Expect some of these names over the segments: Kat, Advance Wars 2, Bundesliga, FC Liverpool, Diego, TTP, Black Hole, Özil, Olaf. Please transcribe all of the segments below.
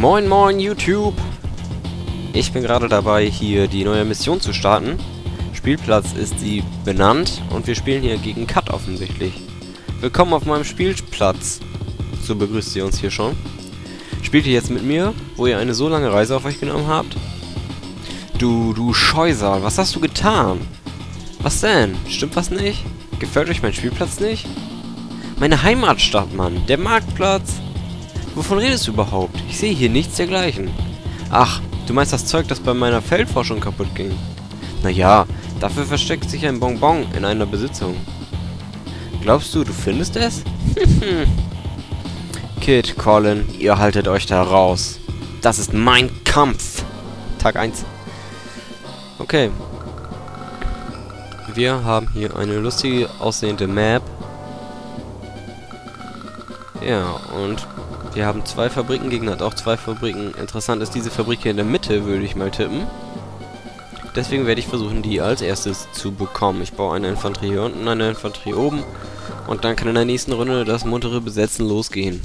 Moin moin YouTube! Ich bin gerade dabei, hier die neue Mission zu starten. Spielplatz ist sie benannt und wir spielen hier gegen Kat offensichtlich. Willkommen auf meinem Spielplatz. So begrüßt ihr uns hier schon. Spielt ihr jetzt mit mir, wo ihr eine so lange Reise auf euch genommen habt? Du Scheusal, was hast du getan? Was denn? Stimmt was nicht? Gefällt euch mein Spielplatz nicht? Meine Heimatstadt, Mann! Der Marktplatz! Wovon redest du überhaupt? Ich sehe hier nichts dergleichen. Ach, du meinst das Zeug, das bei meiner Feldforschung kaputt ging? Naja, dafür versteckt sich ein Bonbon in einer Besitzung. Glaubst du, du findest es? Kid, Colin, ihr haltet euch da raus. Das ist mein Kampf! Tag 1. Okay. Wir haben hier eine lustig aussehende Map. Ja, und wir haben zwei Fabriken, Gegner hat auch zwei Fabriken. Interessant ist diese Fabrik hier in der Mitte, würde ich mal tippen. Deswegen werde ich versuchen, die als erstes zu bekommen. Ich baue eine Infanterie hier unten, eine Infanterie oben. Und dann kann in der nächsten Runde das muntere Besetzen losgehen.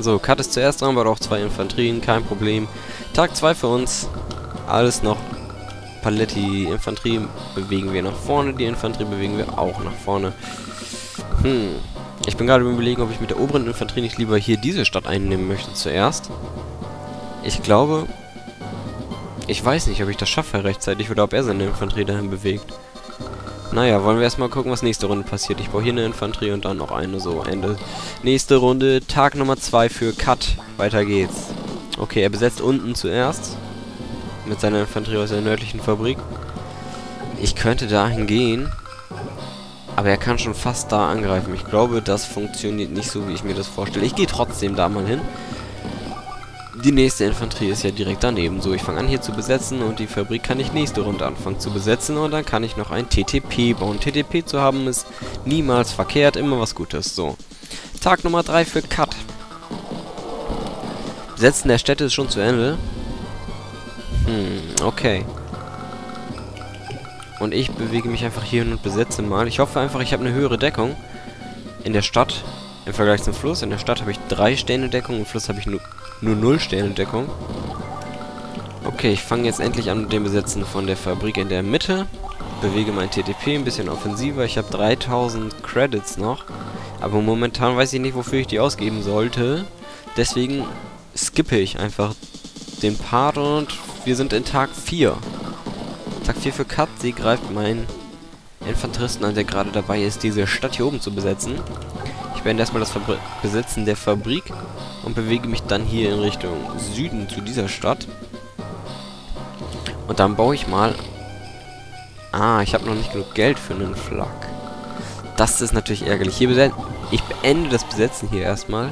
So, Kat ist zuerst dran, aber auch zwei Infanterien, kein Problem. Tag 2 für uns. Alles noch Paletti. Infanterie bewegen wir nach vorne, die Infanterie bewegen wir auch nach vorne. Ich bin gerade überlegen, ob ich mit der oberen Infanterie nicht lieber hier diese Stadt einnehmen möchte zuerst. Ich glaube, ich weiß nicht, ob ich das schaffe rechtzeitig oder ob er seine Infanterie dahin bewegt. Naja, wollen wir erstmal gucken, was nächste Runde passiert. Ich baue hier eine Infanterie und dann noch eine, so, Ende. Nächste Runde, Tag Nummer 2 für Kat. Weiter geht's. Okay, er besetzt unten zuerst. Mit seiner Infanterie aus der nördlichen Fabrik. Ich könnte dahin gehen. Aber er kann schon fast da angreifen. Ich glaube, das funktioniert nicht so, wie ich mir das vorstelle. Ich gehe trotzdem da mal hin. Die nächste Infanterie ist ja direkt daneben. So, ich fange an hier zu besetzen und die Fabrik kann ich nächste Runde anfangen zu besetzen. Und dann kann ich noch ein TTP bauen. TTP zu haben ist niemals verkehrt, immer was Gutes. So, Tag Nummer 3 für Kat. Besetzen der Städte ist schon zu Ende. Okay. Und ich bewege mich einfach hier hin und besetze mal. Ich hoffe einfach, ich habe eine höhere Deckung in der Stadt im Vergleich zum Fluss. In der Stadt habe ich 3 Sterne Deckung, im Fluss habe ich nur 0 Sterne Deckung. Okay, ich fange jetzt endlich an mit dem Besetzen von der Fabrik in der Mitte. Bewege mein TTP ein bisschen offensiver. Ich habe 3000 Credits noch. Aber momentan weiß ich nicht, wofür ich die ausgeben sollte. Deswegen skippe ich einfach den Part und wir sind in Tag 4. Tag 4 für Kat, sie greift meinen Infanteristen an, der gerade dabei ist, diese Stadt hier oben zu besetzen. Ich beende erstmal das Besetzen der Fabrik und bewege mich dann hier in Richtung Süden zu dieser Stadt. Und dann baue ich mal... ich habe noch nicht genug Geld für einen Flak. Das ist natürlich ärgerlich. Ich beende das Besetzen hier erstmal.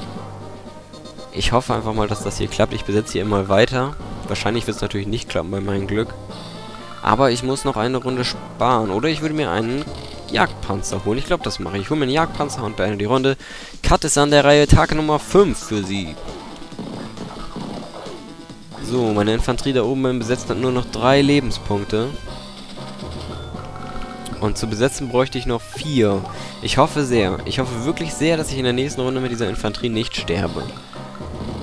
Ich hoffe einfach mal, dass das hier klappt. Ich besetze hier immer weiter. Wahrscheinlich wird es natürlich nicht klappen bei meinem Glück. Aber ich muss noch eine Runde sparen. Oder ich würde mir einen Jagdpanzer holen. Ich glaube, das mache ich. Ich hole mir einen Jagdpanzer und beende die Runde. Kat ist an der Reihe. Tag Nummer 5 für sie. So, meine Infanterie da oben beim Besetzen hat nur noch 3 Lebenspunkte. Und zu besetzen bräuchte ich noch 4. Ich hoffe sehr. Ich hoffe wirklich sehr, dass ich in der nächsten Runde mit dieser Infanterie nicht sterbe.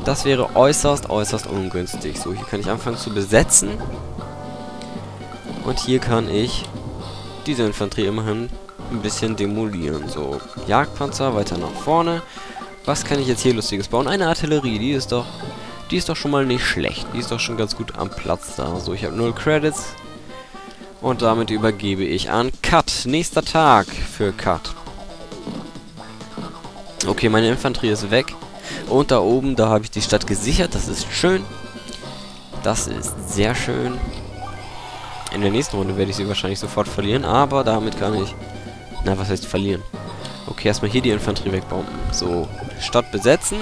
Das wäre äußerst, äußerst ungünstig. So, hier kann ich anfangen zu besetzen. Und hier kann ich diese Infanterie immerhin ein bisschen demolieren. So, Jagdpanzer, weiter nach vorne. Was kann ich jetzt hier Lustiges bauen? Eine Artillerie, die ist doch schon mal nicht schlecht. Die ist doch schon ganz gut am Platz da. So, ich habe 0 Credits. Und damit übergebe ich an Kat. Nächster Tag für Kat. Okay, meine Infanterie ist weg. Und da oben, da habe ich die Stadt gesichert. Das ist schön. Das ist sehr schön. In der nächsten Runde werde ich sie wahrscheinlich sofort verlieren, aber damit kann ich... Na, was heißt verlieren? Okay, erstmal hier die Infanterie wegbomben. So, Stadt besetzen.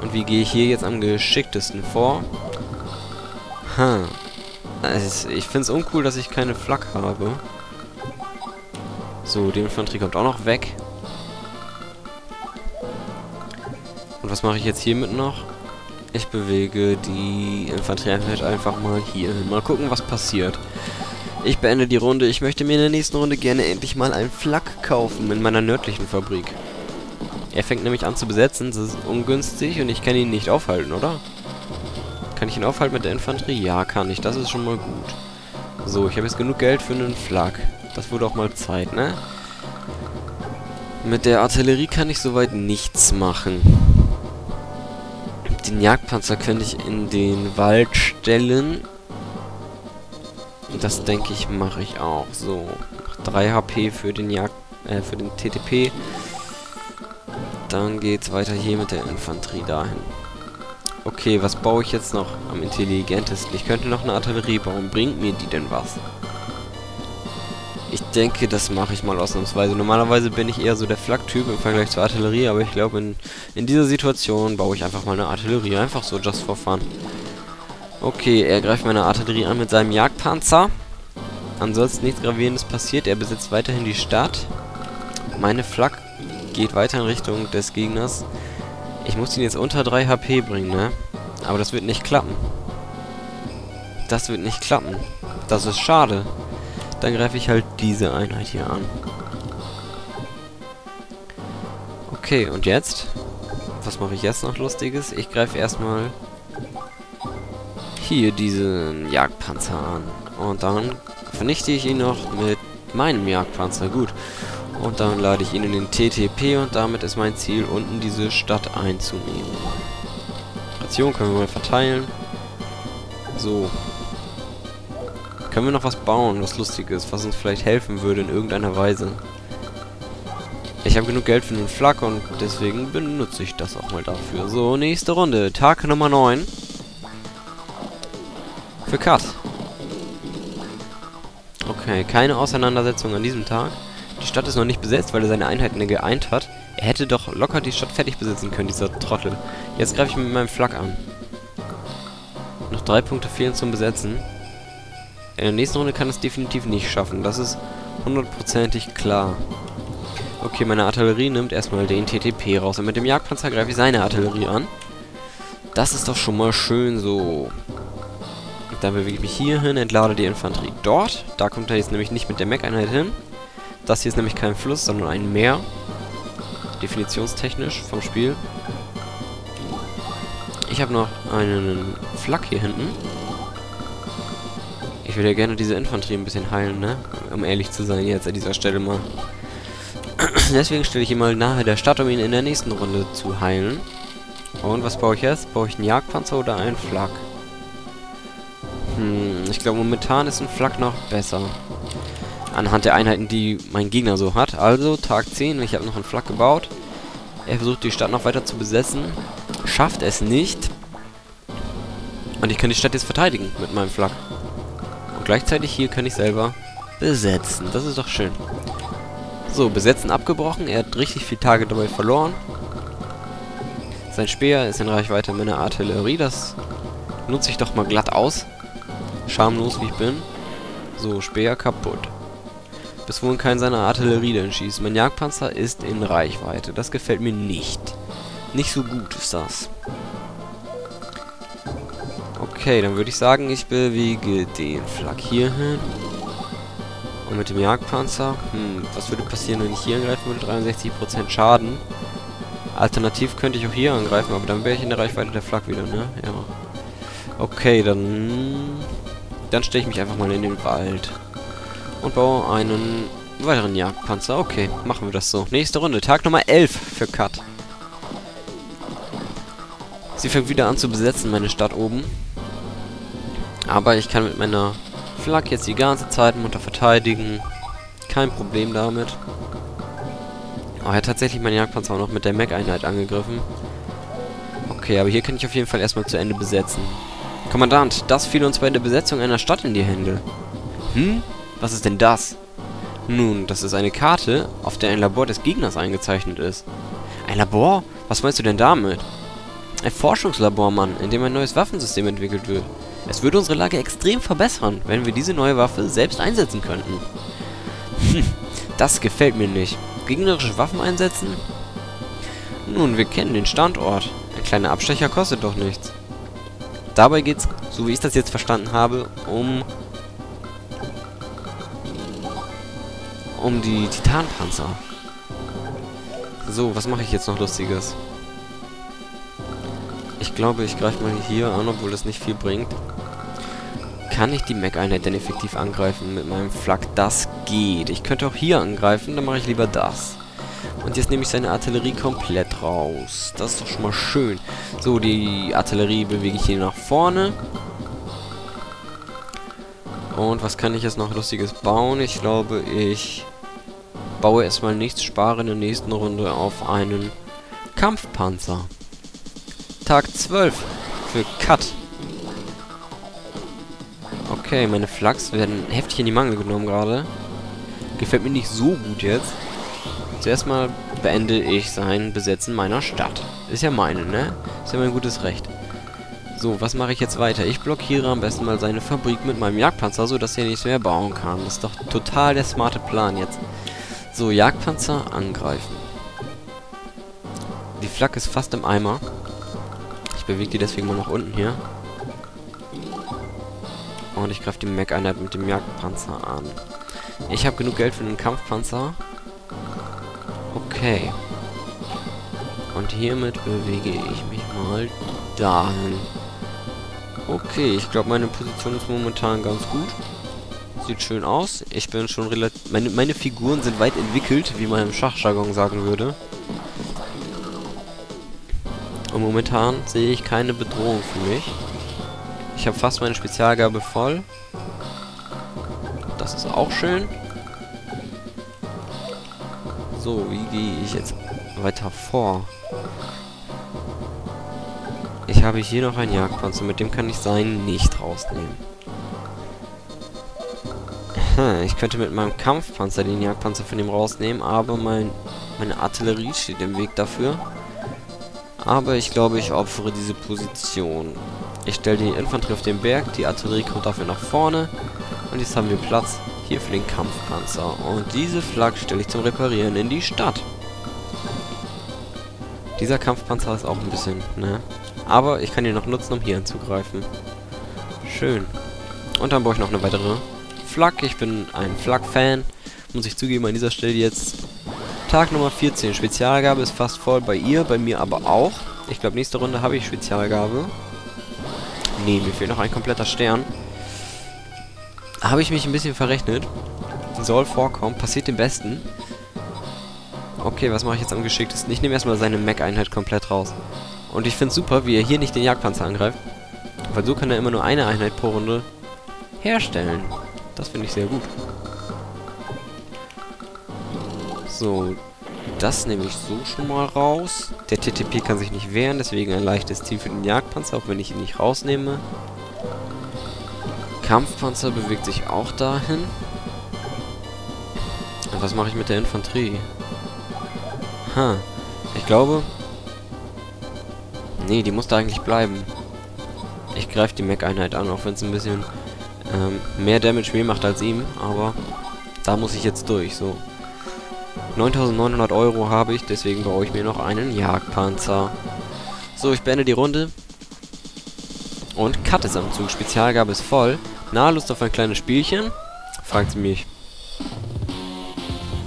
Und wie gehe ich hier jetzt am geschicktesten vor? Also ich finde es uncool, dass ich keine Flak habe. So, die Infanterie kommt auch noch weg. Und was mache ich jetzt hiermit noch? Ich bewege die Infanterieeinheit einfach mal hier hin. Mal gucken, was passiert. Ich beende die Runde. Ich möchte mir in der nächsten Runde gerne endlich mal einen Flak kaufen in meiner nördlichen Fabrik. Er fängt nämlich an zu besetzen, das ist ungünstig und ich kann ihn nicht aufhalten, oder? Kann ich ihn aufhalten mit der Infanterie? Ja, kann ich. Das ist schon mal gut. So, ich habe jetzt genug Geld für einen Flak. Das wurde auch mal Zeit, ne? Mit der Artillerie kann ich soweit nichts machen. Den Jagdpanzer könnte ich in den Wald stellen. Das, denke ich, mache ich auch. So, 3 HP für den TTP. Dann geht's weiter hier mit der Infanterie dahin. Okay, was baue ich jetzt noch am intelligentesten? Ich könnte noch eine Artillerie bauen. Bringt mir die denn was? Ich denke, das mache ich mal ausnahmsweise. Normalerweise bin ich eher so der Flak-Typ im Vergleich zur Artillerie, aber ich glaube, in dieser Situation baue ich einfach mal eine Artillerie. Einfach so, just for fun. Okay, er greift meine Artillerie an mit seinem Jagdpanzer. Ansonsten nichts Gravierendes passiert. Er besitzt weiterhin die Stadt. Meine Flak geht weiter in Richtung des Gegners. Ich muss ihn jetzt unter 3 HP bringen, ne? Aber das wird nicht klappen. Das wird nicht klappen. Das ist schade. Dann greife ich halt diese Einheit hier an. Okay, und jetzt? Was mache ich jetzt noch Lustiges? Ich greife erstmal hier diesen Jagdpanzer an. Und dann vernichte ich ihn noch mit meinem Jagdpanzer. Gut. Und dann lade ich ihn in den TTP und damit ist mein Ziel, unten diese Stadt einzunehmen. Ration können wir mal verteilen. So. Können wir noch was bauen, was lustig ist, was uns vielleicht helfen würde in irgendeiner Weise. Ich habe genug Geld für den Flak und deswegen benutze ich das auch mal dafür. So, nächste Runde. Tag Nummer 9. Für Kat. Okay, keine Auseinandersetzung an diesem Tag. Die Stadt ist noch nicht besetzt, weil er seine Einheiten geeint hat. Er hätte doch locker die Stadt fertig besitzen können, dieser Trottel. Jetzt greife ich mit meinem Flak an. Noch 3 Punkte fehlen zum Besetzen. In der nächsten Runde kann es definitiv nicht schaffen. Das ist hundertprozentig klar. Okay, meine Artillerie nimmt erstmal den TTP raus. Und mit dem Jagdpanzer greife ich seine Artillerie an. Das ist doch schon mal schön so. Dann bewege ich mich hier hin, entlade die Infanterie dort. Da kommt er jetzt nämlich nicht mit der Mech-Einheit hin. Das hier ist nämlich kein Fluss, sondern ein Meer. Definitionstechnisch vom Spiel. Ich habe noch einen Flak hier hinten. Ich würde ja gerne diese Infanterie ein bisschen heilen, ne? Um ehrlich zu sein, jetzt an dieser Stelle mal. Deswegen stelle ich ihn mal nahe der Stadt, um ihn in der nächsten Runde zu heilen. Und was baue ich jetzt? Baue ich einen Jagdpanzer oder einen Flak? Ich glaube momentan ist ein Flak noch besser. Anhand der Einheiten, die mein Gegner so hat. Also, Tag 10, ich habe noch einen Flak gebaut. Er versucht, die Stadt noch weiter zu besetzen. Schafft es nicht. Und ich kann die Stadt jetzt verteidigen mit meinem Flak. Und gleichzeitig hier kann ich selber besetzen. Das ist doch schön. So, Besetzen abgebrochen. Er hat richtig viele Tage dabei verloren. Sein Speer ist in Reichweite meiner Artillerie. Das nutze ich doch mal glatt aus. Schamlos, wie ich bin. So, Speer kaputt. Bis wohin kann seine Artillerie denn schießen? Mein Jagdpanzer ist in Reichweite. Das gefällt mir nicht. Nicht so gut ist das. Okay, dann würde ich sagen, ich bewege den Flak hier hin. Und mit dem Jagdpanzer... was würde passieren, wenn ich hier angreifen würde? 63% Schaden. Alternativ könnte ich auch hier angreifen, aber dann wäre ich in der Reichweite der Flak wieder, ne? Ja. Okay, dann stelle ich mich einfach mal in den Wald. Und baue einen weiteren Jagdpanzer. Okay, machen wir das so. Nächste Runde. Tag Nummer 11 für Kat. Sie fängt wieder an zu besetzen, meine Stadt oben. Aber ich kann mit meiner Flak jetzt die ganze Zeit munter verteidigen. Kein Problem damit. Oh, er hat tatsächlich meinen Jagdpanzer auch noch mit der Mech-Einheit angegriffen. Okay, aber hier kann ich auf jeden Fall erstmal zu Ende besetzen. Kommandant, das fiel uns bei der Besetzung einer Stadt in die Hände. Was ist denn das? Nun, das ist eine Karte, auf der ein Labor des Gegners eingezeichnet ist. Ein Labor? Was meinst du denn damit? Ein Forschungslabor, Mann, in dem ein neues Waffensystem entwickelt wird. Es würde unsere Lage extrem verbessern, wenn wir diese neue Waffe selbst einsetzen könnten. Das gefällt mir nicht. Gegnerische Waffen einsetzen? Nun, wir kennen den Standort. Ein kleiner Abstecher kostet doch nichts. Dabei geht's, so wie ich das jetzt verstanden habe, um die Titanpanzer. So, was mache ich jetzt noch Lustiges? Ich glaube, ich greife mal hier an, obwohl das nicht viel bringt. Kann ich die Mech-Einheit denn effektiv angreifen mit meinem Flak? Das geht. Ich könnte auch hier angreifen, dann mache ich lieber das. Und jetzt nehme ich seine Artillerie komplett raus. Das ist doch schon mal schön. So, die Artillerie bewege ich hier nach vorne. Und was kann ich jetzt noch Lustiges bauen? Ich glaube, ich baue erstmal nichts, spare in der nächsten Runde auf einen Kampfpanzer. Tag 12 für Kat. Okay, meine Flaks werden heftig in die Mangel genommen gerade. Gefällt mir nicht so gut jetzt. Zuerst mal beende ich sein Besetzen meiner Stadt. Ist ja meine, ne? Ist ja mein gutes Recht. So, was mache ich jetzt weiter? Ich blockiere am besten mal seine Fabrik mit meinem Jagdpanzer, sodass er nichts mehr bauen kann. Das ist doch total der smarte Plan jetzt. So, Jagdpanzer angreifen. Die Flak ist fast im Eimer. Ich bewege die deswegen mal nach unten hier. Und ich greife die Mech-Einheit mit dem Jagdpanzer an. Ich habe genug Geld für den Kampfpanzer. Okay. Und hiermit bewege ich mich mal dahin. Okay, ich glaube, meine Position ist momentan ganz gut. Sieht schön aus. Ich bin schon relativ... Meine Figuren sind weit entwickelt, wie man im Schachjargon sagen würde. Und momentan sehe ich keine Bedrohung für mich. Ich habe fast meine Spezialgabe voll. Das ist auch schön. So, wie gehe ich jetzt weiter vor? Ich habe hier noch einen Jagdpanzer, mit dem kann ich seinen nicht rausnehmen. Ich könnte mit meinem Kampfpanzer den Jagdpanzer von ihm rausnehmen, aber meine Artillerie steht im Weg dafür. Aber ich glaube, ich opfere diese Position. Ich stelle die Infanterie auf den Berg, die Artillerie kommt dafür nach vorne. Und jetzt haben wir Platz hier für den Kampfpanzer. Und diese Flak stelle ich zum Reparieren in die Stadt. Dieser Kampfpanzer ist auch ein bisschen, ne? Aber ich kann ihn noch nutzen, um hier anzugreifen. Schön. Und dann brauche ich noch eine weitere Flak. Ich bin ein Flak-Fan. Muss ich zugeben an dieser Stelle jetzt. Tag Nummer 14. Spezialgabe ist fast voll bei ihr, bei mir aber auch. Ich glaube, nächste Runde habe ich Spezialgabe. Ne, mir fehlt noch ein kompletter Stern. Habe ich mich ein bisschen verrechnet. Soll vorkommen. Passiert dem Besten. Okay, was mache ich jetzt am geschicktesten? Ich nehme erstmal seine Mech-Einheit komplett raus. Und ich finde es super, wie er hier nicht den Jagdpanzer angreift. Weil so kann er immer nur eine Einheit pro Runde herstellen. Das finde ich sehr gut. So, das nehme ich so schon mal raus. Der TTP kann sich nicht wehren, deswegen ein leichtes Ziel für den Jagdpanzer, auch wenn ich ihn nicht rausnehme. Kampfpanzer bewegt sich auch dahin. Und was mache ich mit der Infanterie? Ha, ich glaube... Nee, die muss da eigentlich bleiben. Ich greife die Mech-Einheit an, auch wenn es ein bisschen... mehr Damage mir macht als ihm, aber da muss ich jetzt durch, so. 9.900 Euro habe ich, deswegen baue ich mir noch einen Jagdpanzer. So, ich beende die Runde. Und Kat ist am Zug, Spezialgabe ist voll. Na, Lust auf ein kleines Spielchen? Fragt sie mich.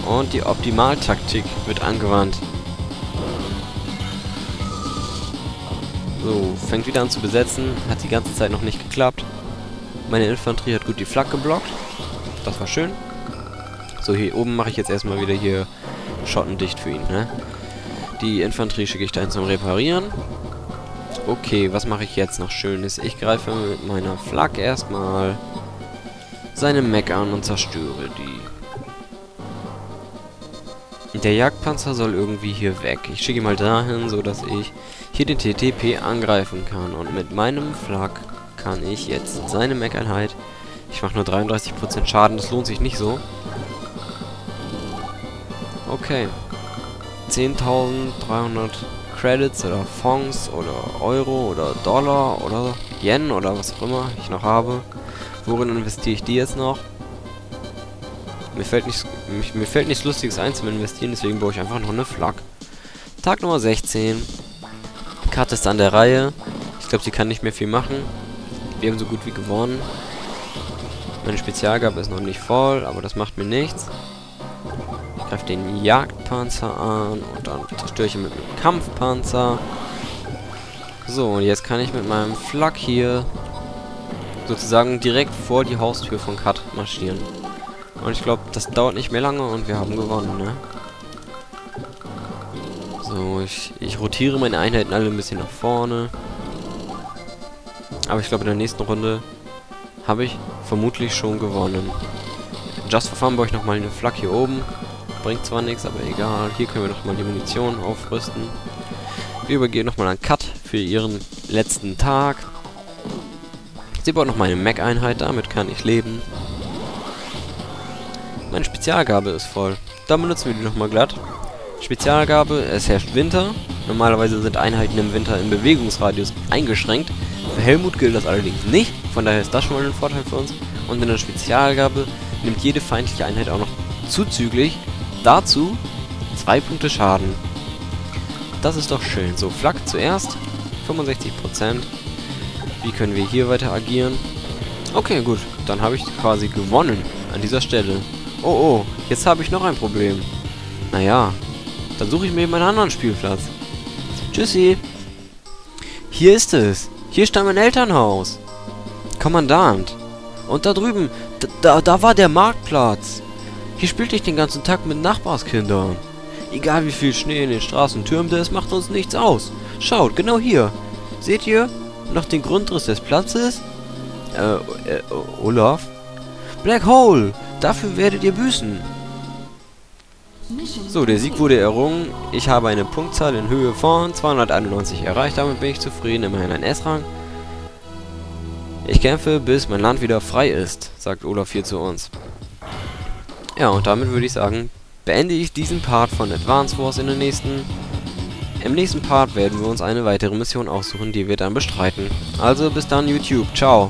Und die Optimaltaktik wird angewandt. So, fängt wieder an zu besetzen, hat die ganze Zeit noch nicht geklappt. Meine Infanterie hat gut die Flak geblockt. Das war schön. So, hier oben mache ich jetzt erstmal wieder hier schottendicht für ihn, ne? Die Infanterie schicke ich dahin zum Reparieren. Okay, was mache ich jetzt noch Schönes? Ich greife mit meiner Flak erstmal seine Mech an und zerstöre die. Der Jagdpanzer soll irgendwie hier weg. Ich schicke ihn mal dahin, sodass ich hier den TTP angreifen kann. Und mit meinem Flak... kann ich jetzt seine Mech-Einheit. Ich mache nur 33% Schaden, das lohnt sich nicht so. Okay. 10.300 Credits oder Fonds oder Euro oder Dollar oder Yen oder was auch immer ich noch habe. Worin investiere ich die jetzt noch? Mir fällt nichts Lustiges ein zum Investieren, deswegen baue ich einfach noch eine Flak. Tag Nummer 16. Kat ist an der Reihe. Ich glaube, sie kann nicht mehr viel machen. Wir haben so gut wie gewonnen. Meine Spezialgabe ist noch nicht voll, aber das macht mir nichts. Greife den Jagdpanzer an und dann zerstöre ich ihn mit dem Kampfpanzer. So, und jetzt kann ich mit meinem Flak hier sozusagen direkt vor die Haustür von Kat marschieren. Und ich glaube, das dauert nicht mehr lange und wir haben gewonnen, ne? So, ich rotiere meine Einheiten alle ein bisschen nach vorne. Aber ich glaube, in der nächsten Runde habe ich vermutlich schon gewonnen. Just for Fun baue ich nochmal eine Flak hier oben. Bringt zwar nichts, aber egal. Hier können wir nochmal die Munition aufrüsten. Wir übergeben nochmal an Kat für ihren letzten Tag. Sie baut nochmal eine Mech-Einheit, damit kann ich leben. Meine Spezialgabe ist voll. Dann benutzen wir die nochmal glatt. Spezialgabe, es herrscht Winter. Normalerweise sind Einheiten im Winter im Bewegungsradius eingeschränkt. Für Helmut gilt das allerdings nicht, von daher ist das schon mal ein Vorteil für uns. Und in der Spezialgabe nimmt jede feindliche Einheit auch noch zuzüglich dazu 2 Punkte Schaden. Das ist doch schön. So, Flak zuerst, 65%. Wie können wir hier weiter agieren? Okay, gut, dann habe ich quasi gewonnen an dieser Stelle. Oh, oh, jetzt habe ich noch ein Problem. Naja, dann suche ich mir eben einen anderen Spielplatz. Tschüssi. Hier ist es. Hier stand mein Elternhaus. Kommandant. Und da drüben, da war der Marktplatz. Hier spielte ich den ganzen Tag mit Nachbarskindern. Egal wie viel Schnee in den Straßen türmte, es macht uns nichts aus. Schaut, genau hier. Seht ihr noch den Grundriss des Platzes? Olaf? Black Hole! Dafür werdet ihr büßen. So, der Sieg wurde errungen. Ich habe eine Punktzahl in Höhe von 291 erreicht. Damit bin ich zufrieden, immerhin ein S-Rang. Ich kämpfe, bis mein Land wieder frei ist, sagt Olaf hier zu uns. Ja, und damit würde ich sagen, beende ich diesen Part von Advance Wars in der nächsten. Im nächsten Part werden wir uns eine weitere Mission aussuchen, die wir dann bestreiten. Also bis dann, YouTube. Ciao.